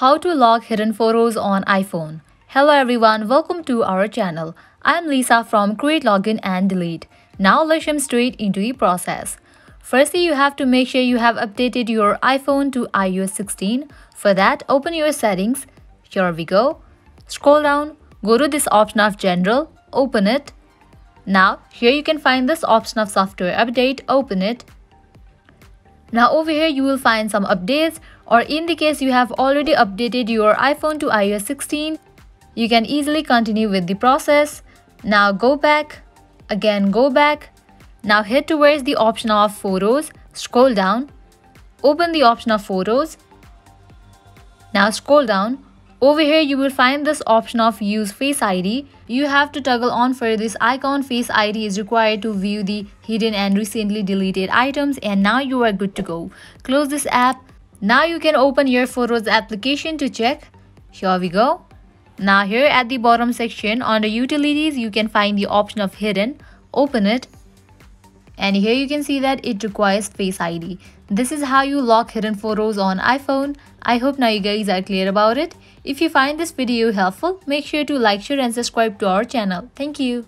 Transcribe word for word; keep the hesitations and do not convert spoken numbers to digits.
How to Log Hidden Photos on iPhone. Hello everyone, welcome to our channel. I'm Lisa from Create Login and Delete. Now let's jump straight into the process. Firstly, you have to make sure you have updated your iPhone to i O S sixteen. For that, open your settings. Here we go. Scroll down, go to this option of General, open it. Now, here you can find this option of Software Update, open it. Now over here you will find some updates, or in the case you have already updated your iPhone to i O S sixteen, you can easily continue with the process. Now go back, again go back. Now head towards the option of Photos, scroll down, open the option of Photos. Now scroll down, over here you will find this option of Use Face I D. You have to toggle on for this icon. Face I D is required to view the hidden and recently deleted items, and now you are good to go. Close this app. Now you can open your Photos application to check. Here we go. Now here at the bottom section under Utilities, you can find the option of Hidden. Open it. And here you can see that it requires Face I D. This is how you lock hidden photos on iPhone. I hope now you guys are clear about it. If you find this video helpful, make sure to like, share and subscribe to our channel. Thank you.